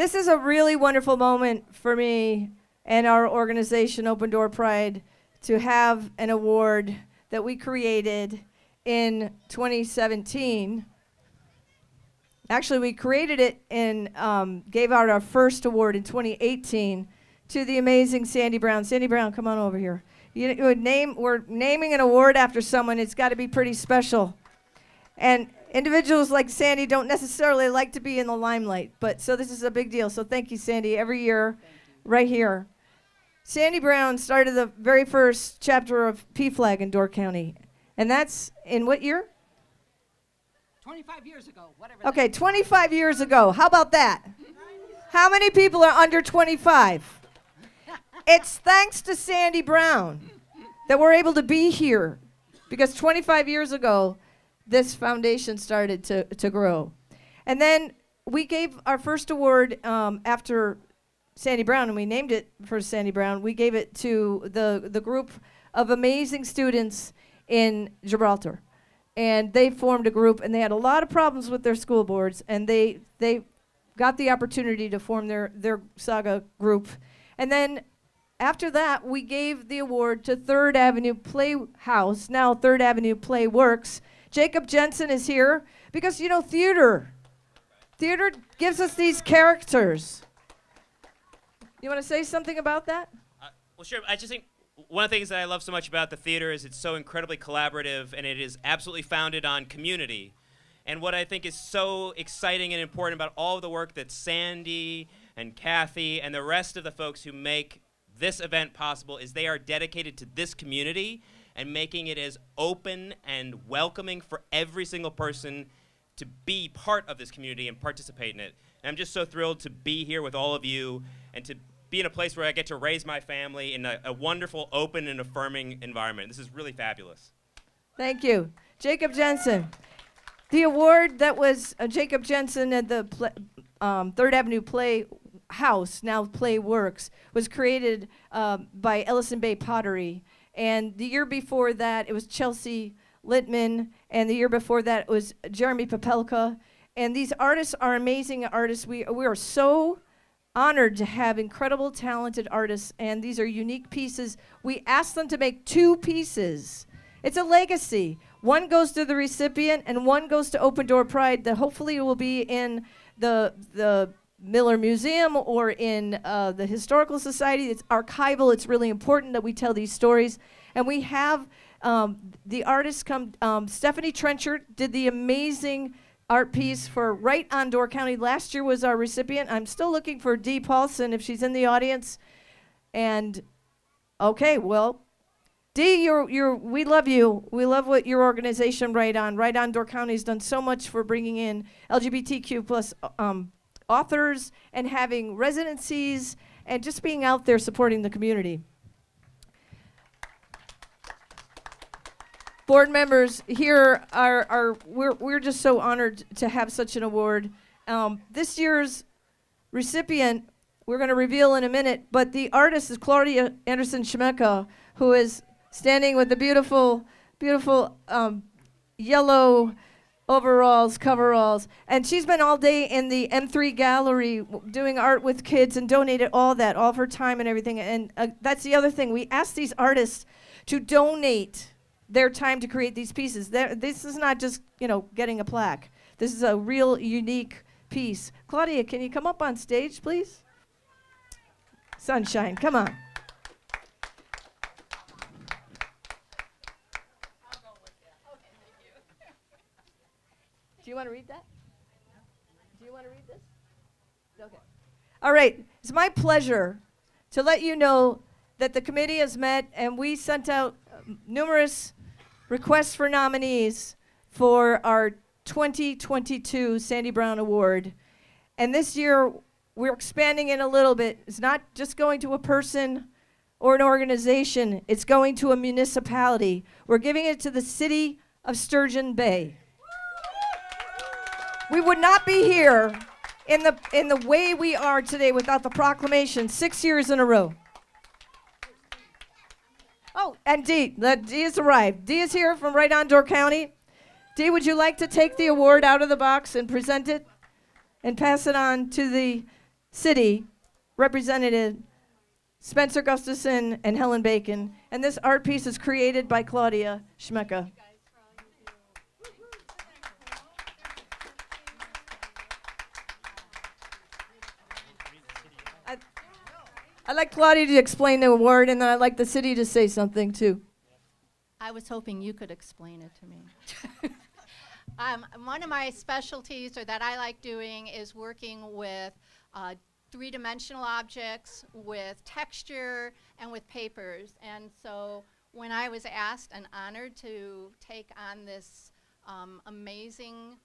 This is a really wonderful moment for me and our organization, Open Door Pride, to have an award that we created in 2017. Actually, we created it and gave out our first award in 2018 to the amazing Sandy Brown. Sandy Brown, come on over here. We're naming an award after someone. It's got to be pretty special. And individuals like Sandy don't necessarily like to be in the limelight, but so this is a big deal. So thank you, Sandy, every year right here. Sandy Brown started the very first chapter of PFLAG in Door County. And that's in what year? 25 years ago, whatever. Okay, 25 years ago. How about that? How many people are under 25? It's thanks to Sandy Brown that we're able to be here, because 25 years ago, this foundation started to grow. And then we gave our first award after Sandy Brown, and we named it for Sandy Brown. We gave it to the group of amazing students in Gibraltar. And they formed a group, and they had a lot of problems with their school boards, and they got the opportunity to form their saga group. And then after that, we gave the award to Third Avenue Playhouse, now Third Avenue Playworks. Jacob Jensen is here because, you know, theater gives us these characters. You want to say something about that? Well, sure. I just think one of the things that I love so much about the theater is it's so incredibly collaborative, and it is absolutely founded on community. And what I think is so exciting and important about all of the work that Sandy and Kathy and the rest of the folks who make this event possible is they are dedicated to this community and making it as open and welcoming for every single person to be part of this community and participate in it. And I'm just so thrilled to be here with all of you and to be in a place where I get to raise my family in a wonderful, open, and affirming environment. This is really fabulous. Thank you. Jacob Jensen. The award that was Jacob Jensen at the Third Avenue Playhouse, now Playworks, was created by Ellison Bay Pottery. And the year before that, it was Chelsea Littman. And the year before that, it was Jeremy Papelka. And these artists are amazing artists. We are so honored to have incredible, talented artists. And these are unique pieces. We asked them to make two pieces. It's a legacy. One goes to the recipient, and one goes to Open Door Pride that hopefully will be in the Miller Museum or in the Historical Society. It's archival. It's really important that we tell these stories. And we have the artists come. Stephanie Trenchard did the amazing art piece for Right on Door County. Last year was our recipient. I'm still looking for D Paulson if she's in the audience. And okay, well, D, we love you. We love what your organization, Right on Door County, has done so much for bringing in LGBTQ plus authors and having residencies and just being out there supporting the community. Board members here we're just so honored to have such an award. This year's recipient, we're going to reveal in a minute, but the artist is Claudia Scimeca, who is standing with the beautiful, beautiful yellow coveralls. And she's been all day in the M3 gallery doing art with kids and donated all of her time and everything. And that's the other thing. We asked these artists to donate their time to create these pieces. This is not just, you know, getting a plaque. This is a real unique piece. Claudia, can you come up on stage, please? Sunshine, come on. Do you want to read that? Do you want to read this? Okay. All right. It's my pleasure to let you know that the committee has met, and we sent out numerous requests for nominees for our 2022 Sandy Brown Award. And this year, we're expanding it a little bit. It's not just going to a person or an organization. It's going to a municipality. We're giving it to the city of Sturgeon Bay. We would not be here in the way we are today without the proclamation 6 years in a row. Oh, and D has arrived. D is here from Right on Door County. D, would you like to take the award out of the box and present it and pass it on to the City Representative Spencer Gustafson and Helen Bacon. And this art piece is created by Claudia Scimeca. I'd like Claudia to explain the award, and then I'd like the city to say something, too. I was hoping you could explain it to me. One of my specialties, or that I like doing, is working with three-dimensional objects, with texture, and with papers. And so when I was asked and honored to take on this amazing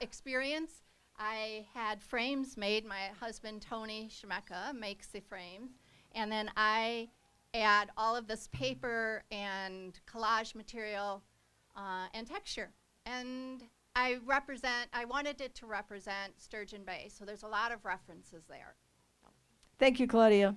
experience, I had frames made. My husband, Tony Scimeca, makes the frames. And then I add all of this paper and collage material and texture. And I wanted it to represent Sturgeon Bay. So there's a lot of references there. Thank you, Claudia.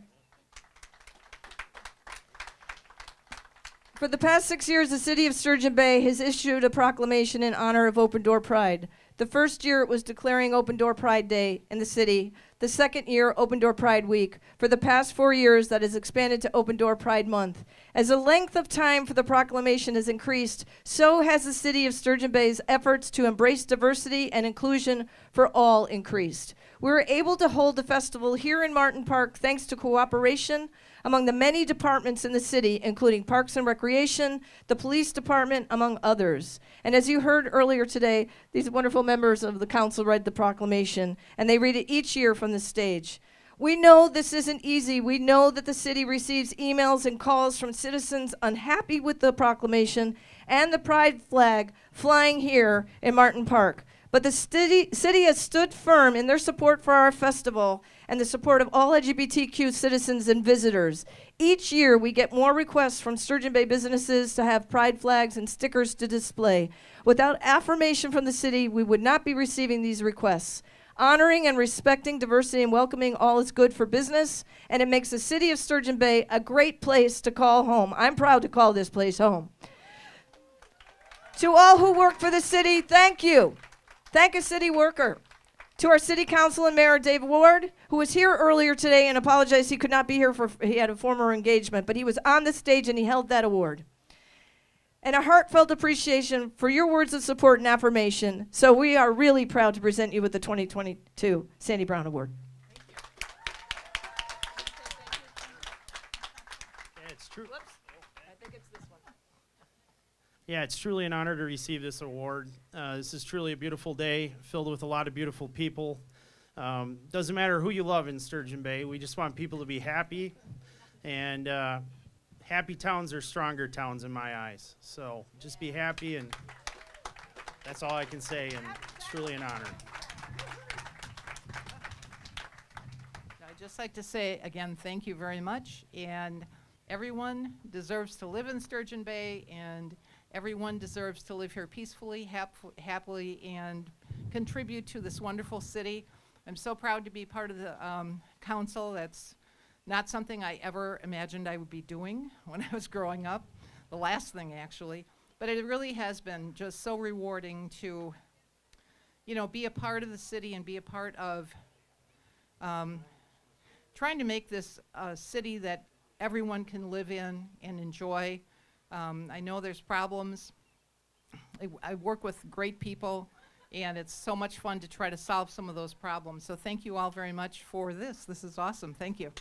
For the past 6 years, the city of Sturgeon Bay has issued a proclamation in honor of Open Door Pride. The first year it was declaring Open Door Pride Day in the city. The second year, Open Door Pride Week. For the past 4 years, that has expanded to Open Door Pride Month. As the length of time for the proclamation has increased, so has the city of Sturgeon Bay's efforts to embrace diversity and inclusion for all increased. We were able to hold the festival here in Martin Park thanks to cooperation among the many departments in the city, including Parks and Recreation, the police department, among others. And as you heard earlier today, these wonderful members of the council read the proclamation, and they read it each year from the stage. We know this isn't easy. We know that the city receives emails and calls from citizens unhappy with the proclamation and the pride flag flying here in Martin Park. But the city has stood firm in their support for our festival and the support of all LGBTQ citizens and visitors. Each year, we get more requests from Sturgeon Bay businesses to have pride flags and stickers to display. Without affirmation from the city, we would not be receiving these requests. Honoring and respecting diversity and welcoming all is good for business, and it makes the city of Sturgeon Bay a great place to call home. I'm proud to call this place home. To all who work for the city, thank you. Thank a city worker. To our city council and mayor, Dave Ward, who was here earlier today and apologized he could not be here he had a former engagement, but he was on the stage and he held that award. And a heartfelt appreciation for your words of support and affirmation. So we are really proud to present you with the 2022 Sandy Brown Award. Yeah, it's true. Whoops. I think it's this one. Yeah, it's truly an honor to receive this award. This is truly a beautiful day, filled with a lot of beautiful people. Doesn't matter who you love in Sturgeon Bay, we just want people to be happy. And happy towns are stronger towns in my eyes. So just be happy, and that's all I can say, and it's truly an honor. I'd just like to say, again, thank you very much. And everyone deserves to live in Sturgeon Bay, and everyone deserves to live here peacefully, happily, and contribute to this wonderful city. I'm so proud to be part of the council. That's not something I ever imagined I would be doing when I was growing up, the last thing actually. But it really has been just so rewarding to, you know, be a part of the city and be a part of trying to make this a city that everyone can live in and enjoy. I know there's problems. I work with great people, and it's so much fun to try to solve some of those problems. So thank you all very much for this. This is awesome. Thank you.